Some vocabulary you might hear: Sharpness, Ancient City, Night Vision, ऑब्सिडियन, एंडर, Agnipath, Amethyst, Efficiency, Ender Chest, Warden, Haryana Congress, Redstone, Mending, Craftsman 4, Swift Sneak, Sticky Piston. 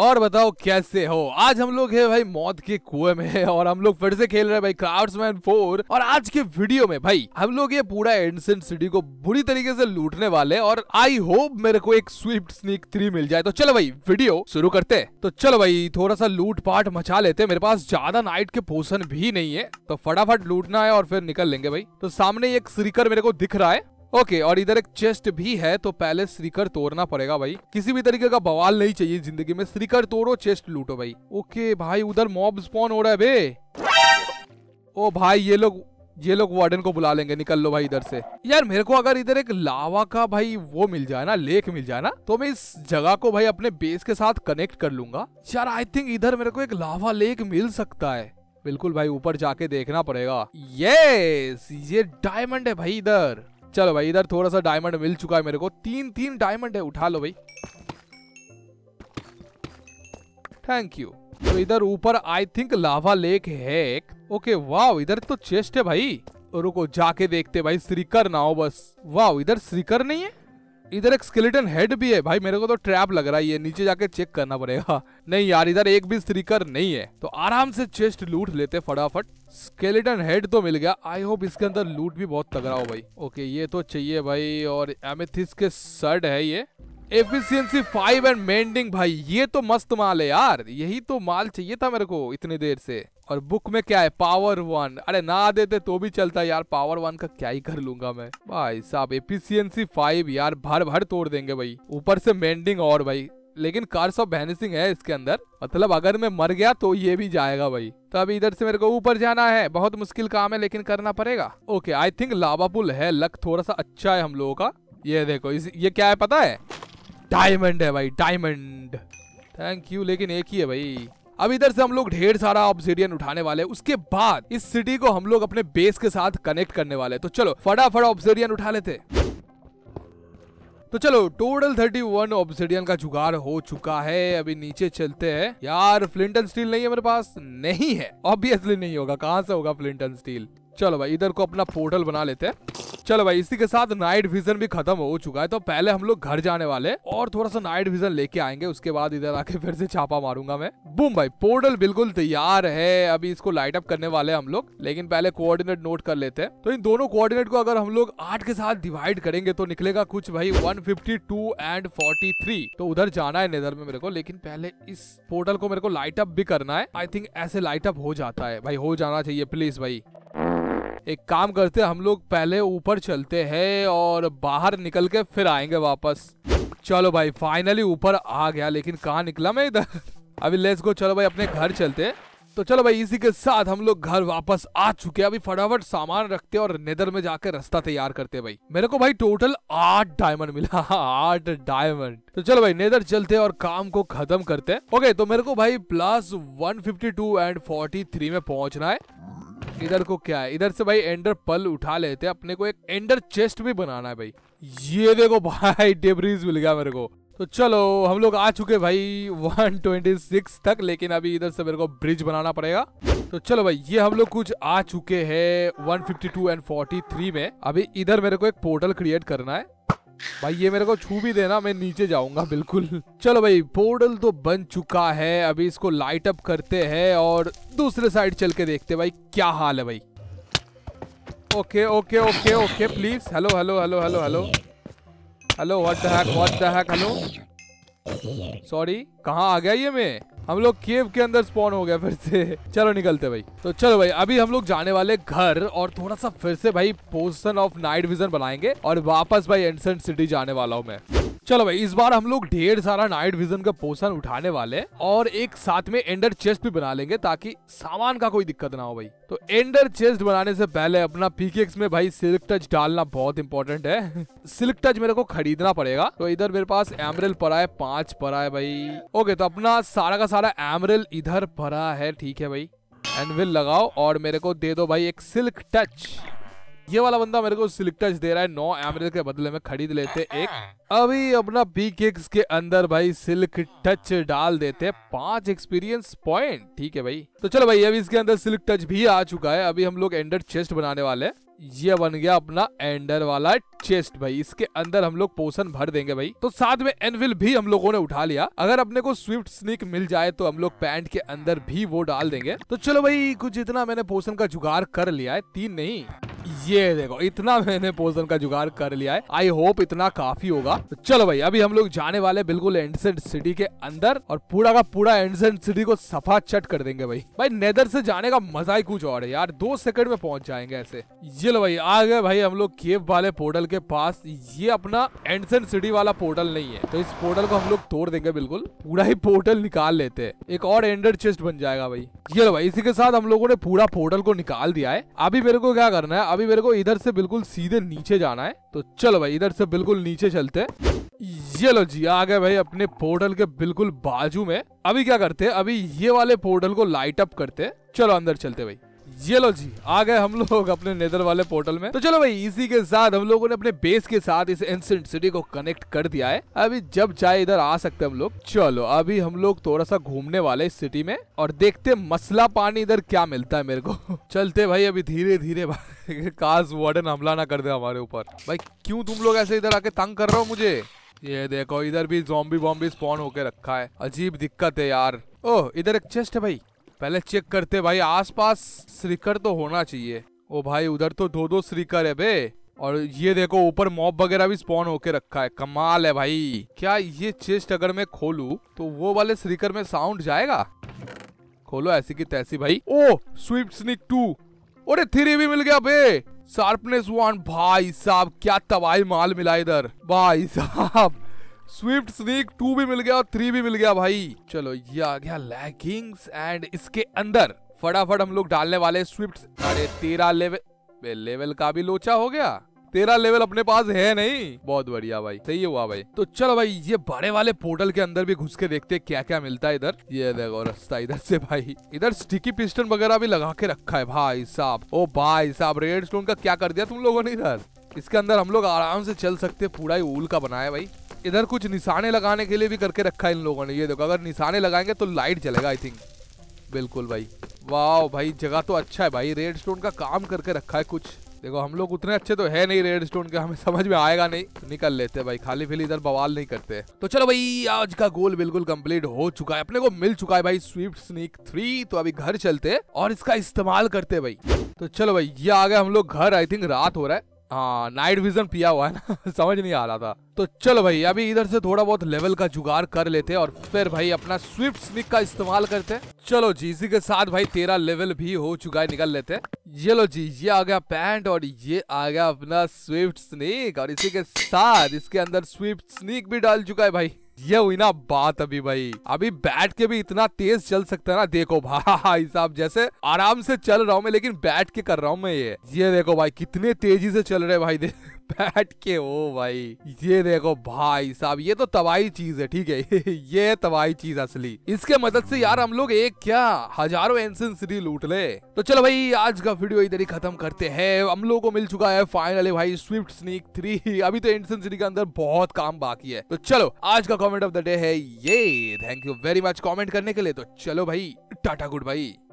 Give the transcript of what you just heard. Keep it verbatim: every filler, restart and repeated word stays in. और बताओ कैसे हो। आज हम लोग है भाई मौत के कुएं में और हम लोग फिर से खेल रहे हैं भाई क्राफ्ट्समैन फोर। और आज के वीडियो में भाई हम लोग ये पूरा एंशिएंट सिटी को बुरी तरीके से लूटने वाले और आई होप मेरे को एक स्विफ्ट स्नीक थ्री मिल जाए। तो चलो भाई वीडियो शुरू करते। तो चलो भाई थोड़ा सा लूट पाट मचा लेते, मेरे पास ज्यादा नाइट के पोषण भी नहीं है तो फटाफट लूटना है और फिर निकल लेंगे भाई। तो सामने एक सीकर मेरे को दिख रहा है ओके okay, और इधर एक चेस्ट भी है तो पहले श्रीकर तोड़ना पड़ेगा भाई। किसी भी तरीके का बवाल नहीं चाहिए जिंदगी में, श्रीकर तोड़ो चेस्ट लूटो भाई। ओके okay, भाई उधर मॉब स्पॉन हो रहा है बे। ओ भाई ये लोग ये लोग वार्डन को बुला लेंगे, निकल लो भाई इधर से। यार मेरे को अगर इधर एक लावा का भाई वो मिल जाए ना, लेक मिल जाए ना, तो मैं इस जगह को भाई अपने बेस के साथ कनेक्ट कर लूंगा। यार आई थिंक इधर मेरे को एक लावा लेक मिल सकता है। बिल्कुल भाई ऊपर जाके देखना पड़ेगा। यस ये डायमंड है भाई इधर। चलो भाई इधर थोड़ा सा डायमंड मिल चुका है मेरे को, तीन तीन डायमंड है, उठा लो भाई थैंक यू। तो इधर ऊपर आई थिंक लावा लेक है। ओके वाह इधर तो चेस्ट है भाई, रुको जाके देखते भाई, श्रीकर ना हो बस। वाह इधर श्रीकर नहीं है, इधर एक स्केलेटन हेड भी है भाई। मेरे को तो ट्रैप लग रहा है ये, नीचे जाके चेक करना पड़ेगा। नहीं यार इधर एक भी स्ट्रिकर नहीं है तो आराम से चेस्ट लूट लेते फटाफट। स्केलेटन हेड तो मिल गया, आई होप इसके अंदर लूट भी बहुत तगड़ा हो भाई। ओके ये तो चाहिए भाई। और एमेथिस्ट के शर्ड है ये, एफिशिएंसी फाइव एंड मेंडिंग भाई, ये तो मस्त माल है यार, यही तो माल चाहिए था मेरे को इतनी देर से। और बुक में क्या है, पावर वन, अरे ना देते तो भी चलता यार, पावर वन का क्या ही कर लूंगा मैं भाई साहब। एफिशिएंसी फाइव यार भर भर तोड़ देंगे भाई, ऊपर से मेंडिंग और भाई। लेकिन कर्स ऑफ बैनिशिंग है इसके अंदर, मतलब अगर मैं मर गया तो ये भी जाएगा भाई। तो अभी इधर से मेरे को ऊपर जाना है, बहुत मुश्किल काम है लेकिन करना पड़ेगा। ओके आई थिंक लावा पुल है, लक थोड़ा सा अच्छा है हम लोगों का। ये देखो इस, ये क्या है पता है, डायमंड है भाई, डायमंड थैंक यू, लेकिन एक ही है भाई। अब इधर से हम लोग ढेर सारा ऑब्सिडियन उठाने वाले, उसके बाद इस सिटी को हम लोग अपने बेस के साथ कनेक्ट करने वाले। तो चलो फटाफट ऑब्सिडियन उठा लेते। तो चलो टोटल थर्टी वन ऑब्सिडियन का जुगाड़ हो चुका है। अभी नीचे चलते हैं। यार फ्लिंट एंड स्टील नहीं है मेरे पास, नहीं है ऑब्वियसली, नहीं होगा, कहाँ से होगा फ्लिंट एंड स्टील। चलो भाई इधर को अपना पोर्टल बना लेते हैं। चलो भाई इसी के साथ नाइट विजन भी खत्म हो चुका है तो पहले हम लोग घर जाने वाले और थोड़ा सा नाइट विजन लेके आएंगे, उसके बाद इधर आके फिर से छापा मारूंगा मैं। बूम भाई पोर्टल बिल्कुल तैयार है, अभी इसको लाइट अप करने वाले हम लोग। लेकिन पहले कोऑर्डिनेट नोट कर लेते हैं। तो इन दोनों कोऑर्डिनेट को अगर हम लोग आठ के साथ डिवाइड करेंगे तो निकलेगा कुछ भाई one fifty two and forty three. तो उधर जाना है नेदर में मेरे को, लेकिन पहले इस पोर्टल को मेरे को लाइट अप भी करना है। आई थिंक ऐसे लाइट अप हो जाता है भाई, हो जाना चाहिए प्लीज भाई। एक काम करते हैं हम लोग, पहले ऊपर चलते हैं और बाहर निकल के फिर आएंगे वापस। चलो भाई फाइनली ऊपर आ गया, लेकिन कहाँ निकला मैं इधर। अभी लेट्स गो, चलो भाई अपने घर चलते हैं। तो चलो भाई इसी के साथ हम लोग घर वापस आ चुके हैं। अभी फटाफट सामान रखते हैं और नेदर में जाकर रास्ता तैयार करते हैं भाई। मेरे को भाई टोटल आठ डायमंड मिला, आठ डायमंड। तो चलो भाई नेदर चलते हैं और काम को खत्म करते हैं। ओके तो मेरे को भाई plus one fifty two and forty three में पहुंचना है। इधर को क्या है, इधर से भाई एंडर पर्ल उठा लेते हैं। अपने को एक एंडर चेस्ट भी बनाना है भाई। ये देखो भाई डेब्रीज मिल गया मेरे को। तो चलो हम लोग आ चुके भाई वन ट्वेंटी सिक्स तक, लेकिन अभी इधर से मेरे को ब्रिज बनाना पड़ेगा। तो चलो भाई ये हम लोग कुछ आ चुके हैं one fifty two and forty three में। अभी इधर मेरे को एक पोर्टल क्रिएट करना है भाई, ये मेरे को छू भी देना, मैं नीचे जाऊंगा बिल्कुल। चलो भाई पोर्टल तो बन चुका है, अभी इसको लाइट अप करते हैं और दूसरे साइड चल के देखते भाई क्या हाल है भाई। Okay okay okay okay please, hello hello hello hello hello hello, what the heck what the heck, hello sorry कहाँ आ गया ये मैं। हम लोग केव के अंदर स्पॉन हो गया फिर से। चलो निकलते भाई। तो चलो भाई अभी हम लोग जाने वाले घर और थोड़ा सा फिर से भाई पोजीशन ऑफ नाइट विजन बनाएंगे और वापस भाई एंशिएंट सिटी जाने वाला हूँ मैं। चलो भाई इस बार हम लोग ढेर सारा नाइट विजन का पोषण उठाने वाले और एक साथ में एंडर चेस्ट भी बना लेंगे ताकि सामान का कोई दिक्कत ना हो भाई। तो एंडर चेस्ट बनाने से पहले अपना पीकेक्स में भाई सिल्क टच डालना बहुत इंपॉर्टेंट है। सिल्क टच मेरे को खरीदना पड़ेगा। तो इधर मेरे पास एमरेल पड़ा है, पांच पड़ा है भाई। ओके तो अपना सारा का सारा एमरेल इधर पड़ा है, ठीक है भाई। एनविल लगाओ और मेरे को दे दो भाई एक सिल्क टच। ये वाला बंदा मेरे को सिल्क टच दे रहा है नौ एमरेल के बदले में, खरीद लेते एक। अभी अपना पीकेक्स के अंदर भाई सिल्क टच डाल देते, पांच एक्सपीरियंस पॉइंट, ठीक है भाई। तो चलो भाई अभी इसके अंदर सिल्क टच भी आ चुका है। अभी हम लोग एंडर चेस्ट बनाने वाले हैं। ये बन गया अपना एंडर वाला चेस्ट भाई। इसके अंदर हम लोग पोशन भर देंगे भाई। तो साथ में एनविल भी हम लोगों ने उठा लिया। अगर अपने को स्विफ्ट स्नीक मिल जाए तो हम लोग पैंट के अंदर भी वो डाल देंगे। तो चलो भाई, कुछ इतना मैंने पोशन का जुगाड़ कर लिया है। तीन नहीं, ये देखो इतना मैंने पोषण का जुगाड़ कर लिया है। आई होप इतना काफी होगा। तो चलो भाई, अभी हम लोग जाने वाले बिल्कुल एंशिएंट सिटी के अंदर और पूरा का पूरा एंशिएंट सिटी को सफा चट कर देंगे भाई। भाई नेदर से जाने का मजा ही कुछ और है यार, दो सेकंड में पहुंच जाएंगे ऐसे। ये लो भाई, आ गए भाई हम लोग केव वाले पोर्टल के पास। ये अपना एंशिएंट सिटी वाला पोर्टल नहीं है, तो इस पोर्टल को हम लोग तोड़ देंगे, बिल्कुल पूरा ही पोर्टल निकाल लेते हैं। एक और एंडर चेस्ट बन जाएगा भाई। ये लो भाई, इसी के साथ हम लोगों ने पूरा पोर्टल को निकाल दिया है। अभी मेरे को क्या करना है, अभी मेरे को इधर से बिल्कुल सीधे नीचे जाना है। तो चलो भाई, इधर से बिल्कुल नीचे चलते हैं। ये लो जी, आ गए भाई अपने पोर्टल के बिल्कुल बाजू में। अभी क्या करते हैं, अभी ये वाले पोर्टल को लाइट अप करते हैं। चलो अंदर चलते भाई। ये लो जी, आ गए हम लोग अपने नेदर वाले पोर्टल में। तो चलो भाई, इसी के साथ हम लोगों ने अपने बेस के साथ इस एंशिएंट सिटी को कनेक्ट कर दिया है। अभी जब चाहे इधर आ सकते हैं हम लोग। चलो अभी हम लोग थोड़ा सा घूमने वाले इस सिटी में और देखते मसला पानी इधर क्या मिलता है मेरे को। चलते भाई अभी धीरे धीरे। काश वार्डन हमला ना कर दे हमारे ऊपर। भाई क्यों तुम लोग ऐसे इधर आके तंग कर रहे हो मुझे? ये देखो, इधर भी ज़ॉम्बी बॉम्बी स्पॉन होके रखा है। अजीब दिक्कत है यार। ओह, इधर एक चेस्ट है भाई, पहले चेक करते भाई। आसपास श्रीकर तो होना चाहिए। ओ भाई, उधर तो दो दो श्रीकर है बे। और ये देखो ऊपर मॉब वगैरह भी स्पॉन होके रखा है। कमाल है भाई। क्या ये चेस्ट अगर मैं खोलूं तो वो वाले श्रीकर में साउंड जाएगा? खोलो ऐसी की तैसी भाई। ओ, स्विफ्ट स्नीक टू, अरे थ्री भी मिल गया बे। शार्पनेस वन, भाई साहब क्या तबाही माल मिला इधर भाई साहब। स्विफ्ट स्नीक टू भी मिल गया और थ्री भी मिल गया भाई। चलो ये आ गया लैगिंग्स एंड इसके अंदर फटाफट हम लोग डालने वाले स्विफ्ट। अरे तेरह लेवल लेवल का भी लोचा हो गया। तेरह लेवल अपने पास है नहीं। बहुत बढ़िया भाई, सही हुआ भाई। तो चलो भाई, ये बड़े वाले पोर्टल के अंदर भी घुस के देखते क्या क्या मिलता है इधर। ये देखो रास्ता इधर से भाई। इधर स्टिकी पिस्टन वगैरह भी लगा के रखा है भाई साहब। ओ भाई साहब, रेडस्टोन का क्या कर दिया तुम लोगों ने इधर? इसके अंदर हम लोग आराम से चल सकते। पूरा ही ऊल का बनाया भाई। इधर कुछ निशाने लगाने के लिए भी करके रखा है इन लोगों ने। ये देखो, अगर निशाने लगाएंगे तो लाइट जलेगा आई थिंक। बिल्कुल भाई, वाह भाई, जगह तो अच्छा है भाई। रेडस्टोन का काम करके रखा है कुछ। देखो हम लोग उतने अच्छे तो है नहीं रेडस्टोन के, हमें समझ में आएगा नहीं तो निकल लेते भाई, खाली फिली इधर बवाल नहीं करते। तो चलो भाई, आज का गोल बिल्कुल कंप्लीट हो चुका है। अपने को मिल चुका है भाई स्विफ्ट स्नीक थ्री। तो अभी घर चलते और इसका इस्तेमाल करते भाई। तो चलो भाई, ये आ गए हम लोग घर। आई थिंक रात हो रहा है। हाँ, नाइट विजन पिया हुआ है ना। समझ नहीं आ रहा था। तो चलो भाई, अभी इधर से थोड़ा बहुत लेवल का जुगाड़ कर लेते हैं और फिर भाई अपना स्विफ्ट स्नीक का इस्तेमाल करते हैं। चलो जी, इसी के साथ भाई तेरा लेवल भी हो चुका है, निकल लेते हैं। ये लो जी, ये आ गया पैंट और ये आ गया अपना स्विफ्ट स्नीक और इसी के साथ इसके अंदर स्विफ्ट स्नीक भी डाल चुका है भाई। ये हुई ना बात। अभी भाई, अभी बैठ के भी इतना तेज चल सकता है ना। देखो भाई साहब, जैसे आराम से चल रहा हूँ मैं, लेकिन बैठ के कर रहा हूँ मैं ये। ये देखो भाई, कितने तेजी से चल रहे भाई, बैठ के। ओ भाई, ये देखो भाई साहब, ये तो तबाही चीज है। ठीक है, ये तबाही चीज असली। इसके मदद से यार हम लोग एक क्या हजारों एंशिएंट सिटी लूट ले। तो चलो भाई, आज का वीडियो इधर ही खत्म करते हैं। हम लोगों को मिल चुका है फाइनली भाई स्विफ्ट स्नीक थ्री। अभी तो एंशिएंट सिटी के अंदर बहुत काम बाकी है। तो चलो, आज का कॉमेंट ऑफ द डे है ये। Thank you very much comment करने के लिए। तो चलो भाई, टाटा गुड बाय।